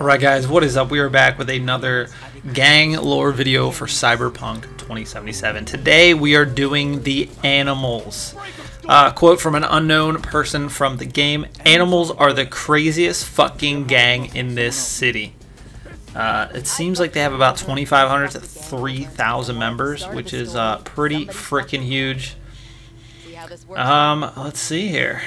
Alright guys, what is up? We are back with another gang lore video for Cyberpunk 2077. Today we are doing the Animals. Quote from an unknown person from the game: "Animals are the craziest fucking gang in this city." It seems like they have about 2,500 to 3,000 members, which is pretty freaking huge. Let's see here.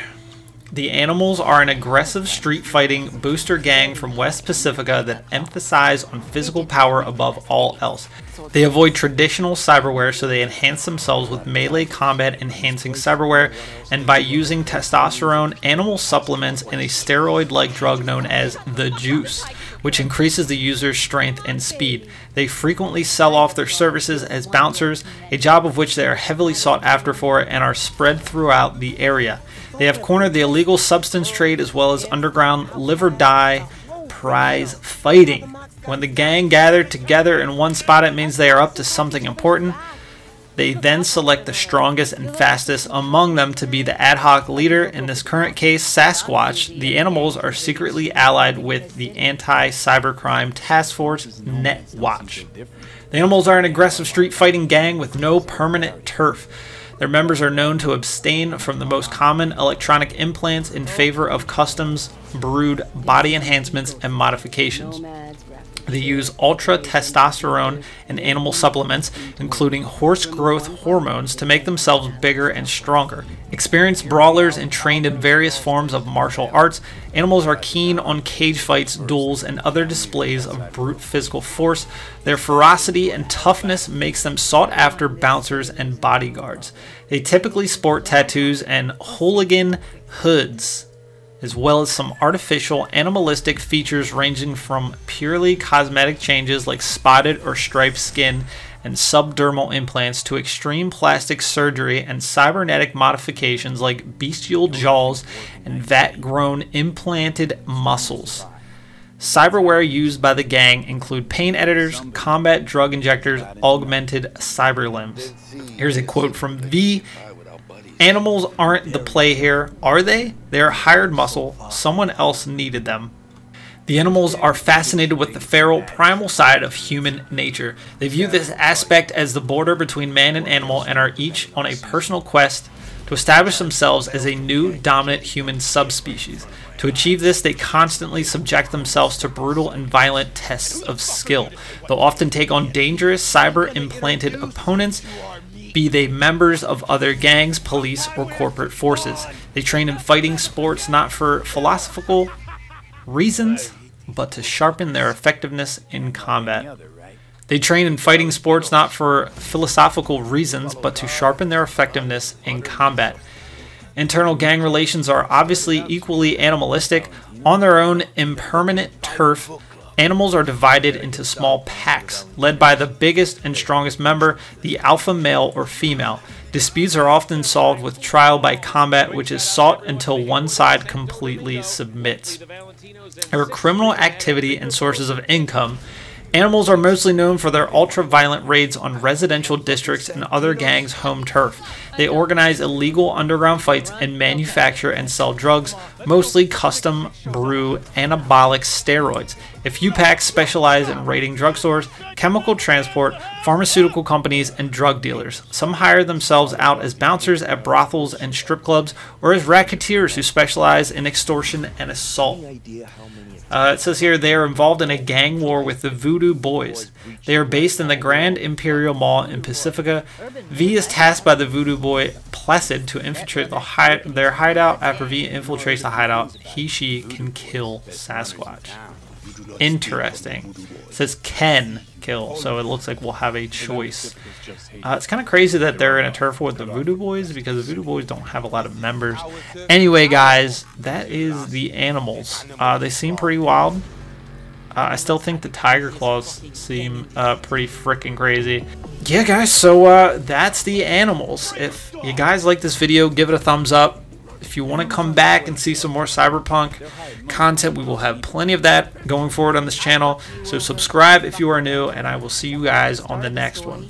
The Animals are an aggressive street-fighting booster gang from West Pacifica that emphasize on physical power above all else. They avoid traditional cyberware, so they enhance themselves with melee combat-enhancing cyberware, and by using testosterone, animal supplements, and a steroid-like drug known as the juice, which increases the user's strength and speed. They frequently sell off their services as bouncers, a job of which they are heavily sought after for and are spread throughout the area. They have cornered the illegal substance trade as well as underground live-or-die prize fighting. When the gang gather together in one spot, it means they are up to something important. They then select the strongest and fastest among them to be the ad hoc leader. In this current case, Sasquatch. The Animals are secretly allied with the anti-cybercrime task force, Netwatch. The Animals are an aggressive street-fighting gang with no permanent turf. Their members are known to abstain from the most common electronic implants in favor of customs, brewed body enhancements, and modifications. They use ultra testosterone and animal supplements, including horse growth hormones, to make themselves bigger and stronger. Experienced brawlers and trained in various forms of martial arts, Animals are keen on cage fights, duels, and other displays of brute physical force. Their ferocity and toughness makes them sought after bouncers and bodyguards. They typically sport tattoos and hooligan hoods, as well as some artificial animalistic features ranging from purely cosmetic changes like spotted or striped skin and subdermal implants to extreme plastic surgery and cybernetic modifications like bestial jaws and vat-grown implanted muscles. Cyberware used by the gang include pain editors, combat drug injectors, augmented cyber limbs. Here's a quote from the Animals: "Aren't the play here, are they? They're hired muscle. Someone else needed them." The Animals are fascinated with the feral, primal side of human nature. They view this aspect as the border between man and animal and are each on a personal quest to establish themselves as a new dominant human subspecies. To achieve this, they constantly subject themselves to brutal and violent tests of skill. They'll often take on dangerous cyber-implanted opponents, be they members of other gangs, police, or corporate forces. They train in fighting sports not for philosophical reasons, but to sharpen their effectiveness in combat. Internal gang relations are obviously equally animalistic. On their own impermanent turf, Animals are divided into small packs, led by the biggest and strongest member, the alpha male or female. Disputes are often solved with trial by combat, which is sought until one side completely submits. Their criminal activity and sources of income: Animals are mostly known for their ultra-violent raids on residential districts and other gangs' home turf. They organize illegal underground fights and manufacture and sell drugs, mostly custom brew anabolic steroids. A few packs specialize in raiding drugstores, chemical transport, pharmaceutical companies, and drug dealers. Some hire themselves out as bouncers at brothels and strip clubs, or as racketeers who specialize in extortion and assault. It says here they are involved in a gang war with the Voodoo Boys. They are based in the Grand Imperial Mall in Pacifica. V is tasked by the Voodoo Boy Blessed to infiltrate their hideout. After V infiltrates the hideout, she can kill Sasquatch. Interesting. It says can kill, so it looks like we'll have a choice. It's kind of crazy that they're in a turf war with the Voodoo Boys, because the Voodoo Boys don't have a lot of members. Anyway guys, that is the Animals. They seem pretty wild. I still think the tiger claws seem pretty freaking crazy. Yeah guys, so that's the Animals. If you guys like this video, give it a thumbs up. If you want to come back and see some more Cyberpunk content, we will have plenty of that going forward on this channel. So subscribe if you are new, and I will see you guys on the next one.